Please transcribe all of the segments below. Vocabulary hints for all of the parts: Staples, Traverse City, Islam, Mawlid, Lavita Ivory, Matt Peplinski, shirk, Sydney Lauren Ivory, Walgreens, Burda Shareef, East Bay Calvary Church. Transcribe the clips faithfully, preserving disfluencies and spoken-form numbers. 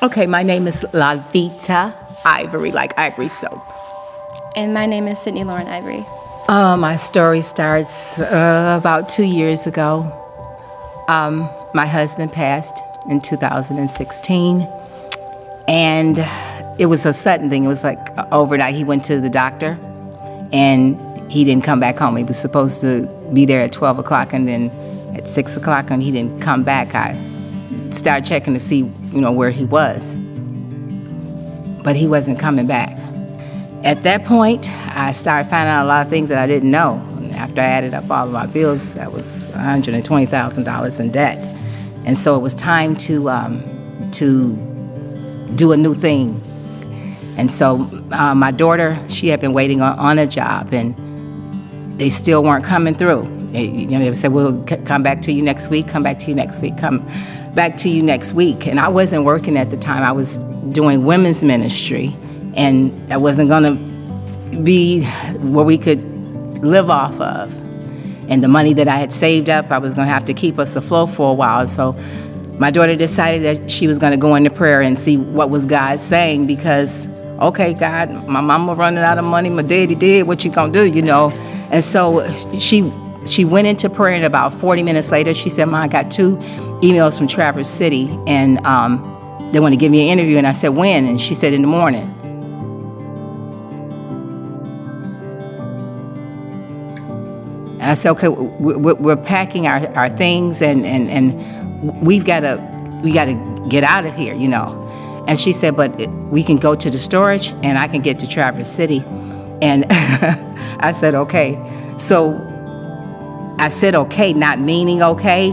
Okay, my name is Lavita Ivory, like Ivory soap. And my name is Sydney Lauren Ivory. Uh, my story starts uh, about two years ago. Um, my husband passed in two thousand sixteen, and it was a sudden thing. It was like overnight. He went to the doctor, and he didn't come back home. He was supposed to be there at twelve o'clock, and then at six o'clock, and he didn't come back. I started checking to see, you know, where he was, but he wasn't coming back. At that point, I started finding out a lot of things that I didn't know. And after I added up all of my bills, I was one hundred twenty thousand dollars in debt. And so it was time to, um, to do a new thing. And so uh, my daughter, she had been waiting on, on a job, and they still weren't coming through. They, you know, they said, we'll c come back to you next week, come back to you next week, come back to you next week. And I wasn't working at the time. I was doing women's ministry, and I wasn't gonna be where we could live off of. And the money that I had saved up, I was gonna have to keep us afloat for a while. So my daughter decided that she was gonna go into prayer and see what was God saying, because, okay, God, my mama running out of money, my daddy did, what you gonna do, you know? And so she she went into prayer, and about forty minutes later, she said, Ma, I got two emails from Traverse City, and um, they wanna give me an interview. And I said, when? And she said, in the morning. And I said, okay, we're packing our, our things, and, and, and we've got to we got to get out of here, you know. And she said, but we can go to the storage, and I can get to Traverse City. And I said, okay. So I said, okay, not meaning okay,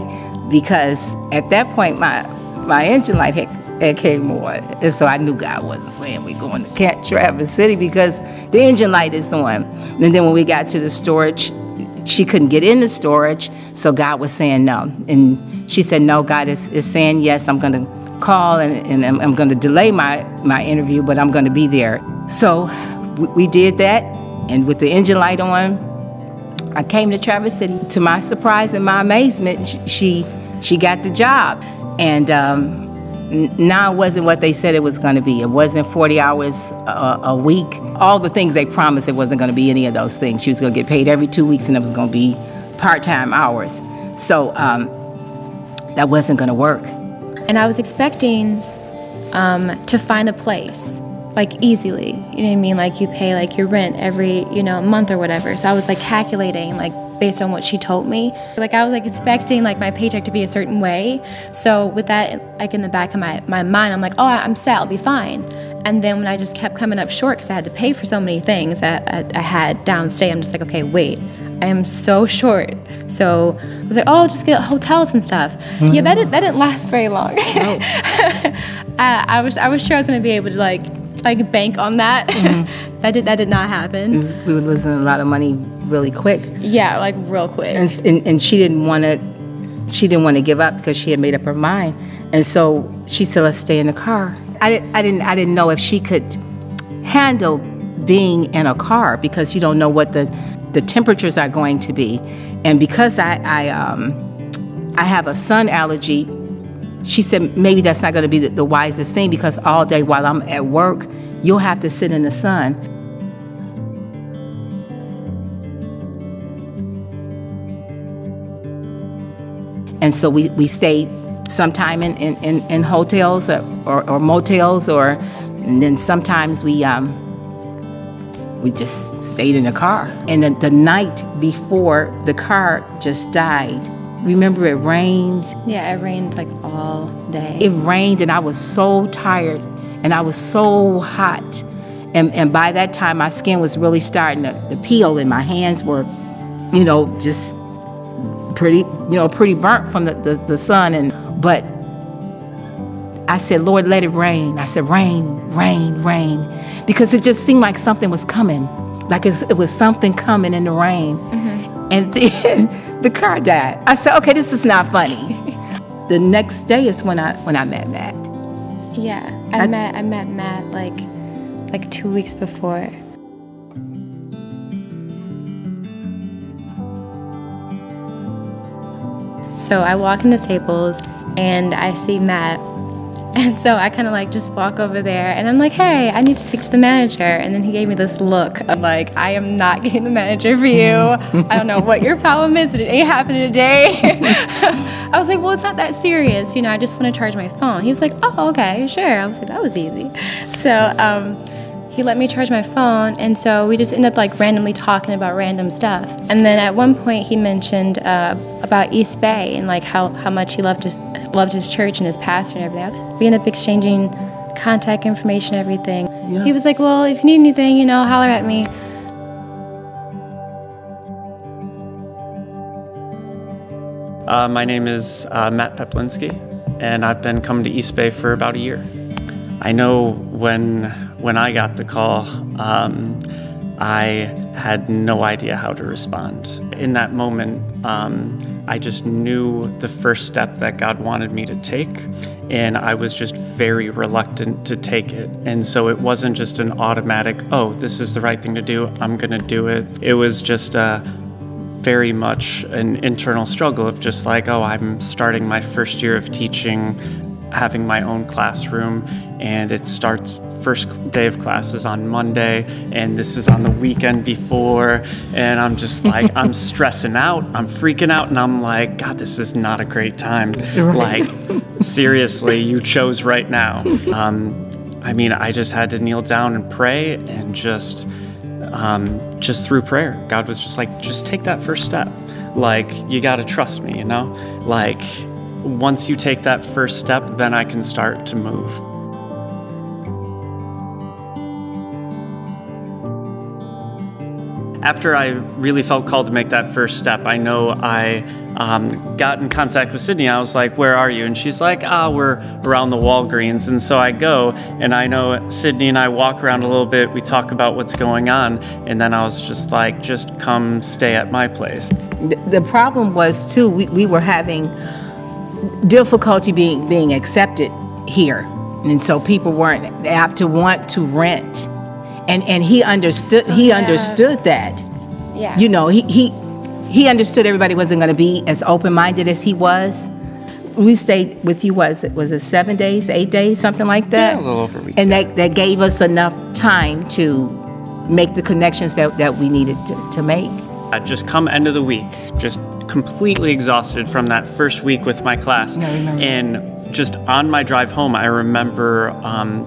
because at that point, my, my engine light had, had came on. And so I knew God wasn't saying we're going to Traverse City, because the engine light is on. And then when we got to the storage, she couldn't get in the storage, so God was saying no. And she said, no, God is, is saying yes, I'm gonna call, and, and I'm, I'm gonna delay my, my interview, but I'm gonna be there. So we did that, and with the engine light on, I came to Traverse City. To my surprise and my amazement, she, she got the job. And um, now it wasn't what they said it was gonna be. It wasn't forty hours a, a week. All the things they promised, it wasn't gonna be any of those things. She was gonna get paid every two weeks and it was gonna be part-time hours. So um, that wasn't gonna work. And I was expecting um, to find a place, like easily, you know what I mean? Like you pay like your rent every, you know, month or whatever. So I was like calculating, like, based on what she told me. Like I was like expecting like my paycheck to be a certain way. So with that like in the back of my, my mind, I'm like, oh, I'm set, I'll be fine. And then when I just kept coming up short because I had to pay for so many things that I, I had downstay, I'm just like, okay, wait, I am so short. So I was like, oh, I'll just get hotels and stuff. Mm-hmm. Yeah, that didn't, that didn't last very long. Nope. I, I, was, I was sure I was gonna be able to like, like bank on that. Mm-hmm. that, did, that did not happen. We were losing a lot of money really quick. Yeah, like real quick. And, and, and she didn't want to, she didn't want to give up because she had made up her mind. And so she said, let's stay in the car. I didn't, I didn't, I didn't know if she could handle being in a car, because you don't know what the, the temperatures are going to be. And because I, I, um, I have a sun allergy, she said, maybe that's not going to be the, the wisest thing, because all day while I'm at work, you'll have to sit in the sun. And so we, we stayed sometime in, in, in, in hotels or, or, or motels, or and then sometimes we, um, we just stayed in a car. And the, the night before the car just died, remember it rained? Yeah, it rained like all day. It rained, and I was so tired, and I was so hot. And, and by that time, my skin was really starting to, to peel, and my hands were, you know, just pretty, you know, pretty burnt from the, the, the sun. And but I said, Lord, let it rain. I said, rain, rain, rain. Because it just seemed like something was coming. Like it's, it was something coming in the rain. Mm-hmm. And then the car died. I said, okay, this is not funny. The next day is when I, when I met Matt. Yeah, I, I, met, I met Matt like, like two weeks before. So I walk into Staples and I see Matt, And so I kind of like just walk over there and I'm like, hey, I need to speak to the manager. And then he gave me this look of like, I am not getting the manager for you. I don't know what your problem is. It ain't happening today. I was like, well, it's not that serious. You know, I just want to charge my phone. He was like, oh, okay, sure. I was like, that was easy. So um, he let me charge my phone. And so we just end up like randomly talking about random stuff. And then at one point he mentioned uh, about East Bay and like how, how much he loved his loved his church and his pastor and everything. We ended up exchanging contact information, everything. Yeah. He was like, well, if you need anything, you know, holler at me. Uh, my name is uh, Matt Peplinski, and I've been coming to East Bay for about a year. I know when, when I got the call, um, I had no idea how to respond. In that moment, um, I just knew the first step that God wanted me to take, and I was just very reluctant to take it. And so it wasn't just an automatic, oh, this is the right thing to do, I'm gonna do it. It was just uh, very much an internal struggle of just like, oh, I'm starting my first year of teaching, having my own classroom, and it starts first day of classes on Monday, and this is on the weekend before, and I'm just like, I'm stressing out, I'm freaking out, and I'm like, God, this is not a great time. Right. Like, seriously, you chose right now. Um, I mean, I just had to kneel down and pray, and just, um, just through prayer, God was just like, just take that first step. Like, you gotta trust me, you know? Like, once you take that first step, then I can start to move. After I really felt called to make that first step, I know I um, got in contact with Sydney. I was like, where are you? And she's like, ah, we're around the Walgreens. And so I go, and I know Sydney and I walk around a little bit. We talk about what's going on. And then I was just like, just come stay at my place. The problem was, too, we, we were having difficulty being, being accepted here. And so people weren't apt to want to rent. And and he understood. Oh, he yeah. understood that. Yeah. You know, he he he understood everybody wasn't going to be as open-minded as he was. We stayed with you. Was it was it seven days, eight days, something like that? Yeah, a little over a week. And that that gave us enough time to make the connections that that we needed to to make. I just come end of the week, just completely exhausted from that first week with my class, no, and just on my drive home, I remember um,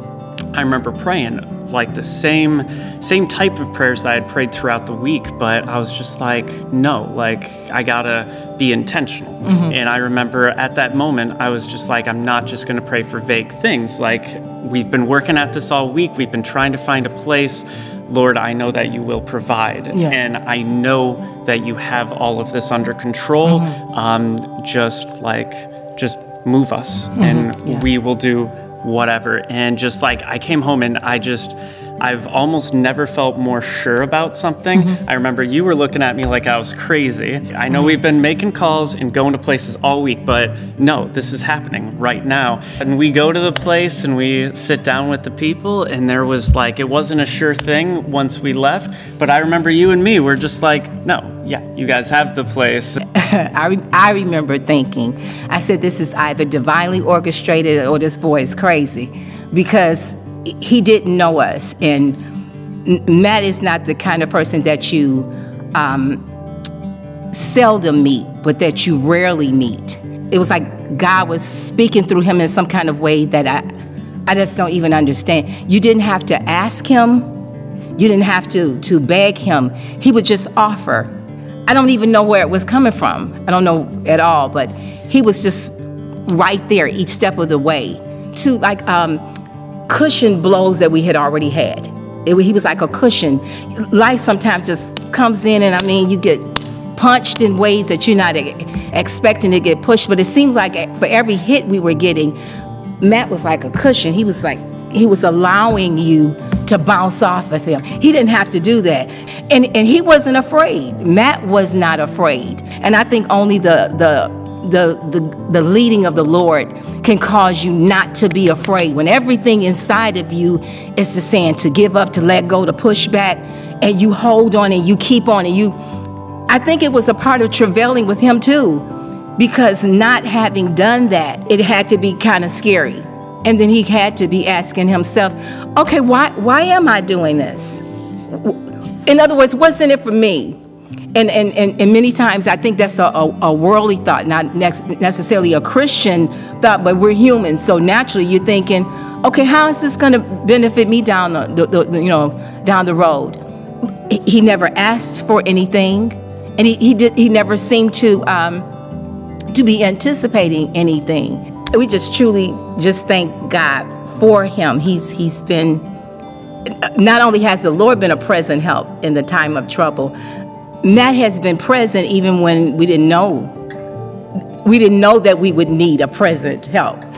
I remember praying. Like the same same type of prayers that I had prayed throughout the week, but I was just like, no, like I gotta be intentional. Mm-hmm. And I remember at that moment, I was just like, I'm not just gonna pray for vague things. Like, we've been working at this all week, we've been trying to find a place. Lord, I know that you will provide. Yes. And I know that you have all of this under control. Mm-hmm. um, just like, just move us. Mm-hmm. And yeah. we will do whatever. And just like, I came home and I just, I've almost never felt more sure about something. Mm-hmm. I remember you were looking at me like I was crazy. I know mm-hmm. we've been making calls and going to places all week, but no, this is happening right now. And we go to the place and we sit down with the people, and there was like, it wasn't a sure thing once we left, but I remember you and me were just like, no, yeah, you guys have the place. I, re I remember thinking, I said, this is either divinely orchestrated or this boy is crazy, because he didn't know us. And Matt is not the kind of person that you um, seldom meet, but that you rarely meet. It was like God was speaking through him in some kind of way that I, I just don't even understand. You didn't have to ask him. You didn't have to, to beg him. He would just offer. I don't even know where it was coming from. I don't know at all, but he was just right there each step of the way to like um, cushion blows that we had already had. It, he was like a cushion. Life sometimes just comes in, and I mean, you get punched in ways that you're not e expecting to get pushed, but it seems like for every hit we were getting, Matt was like a cushion. He was like, he was allowing you to bounce off of him. He didn't have to do that. And and he wasn't afraid. Matt was not afraid. And I think only the the the the, the leading of the Lord can cause you not to be afraid. When everything inside of you is just saying to give up, to let go, to push back, and you hold on and you keep on and you, I think it was a part of travailing with him too, because not having done that, it had to be kind of scary. And then he had to be asking himself, okay, why, why am I doing this? In other words, what's in it for me? And, and, and, and many times I think that's a, a, a worldly thought, not necessarily a Christian thought, but we're human. So naturally you're thinking, okay, how is this going to benefit me down the, the, the, you know, down the road? He never asked for anything, and he, he, did, he never seemed to, um, to be anticipating anything. We just truly just thank God for him. He's, he's been, not only has the Lord been a present help in the time of trouble, Matt has been present even when we didn't know. We didn't know that we would need a present help.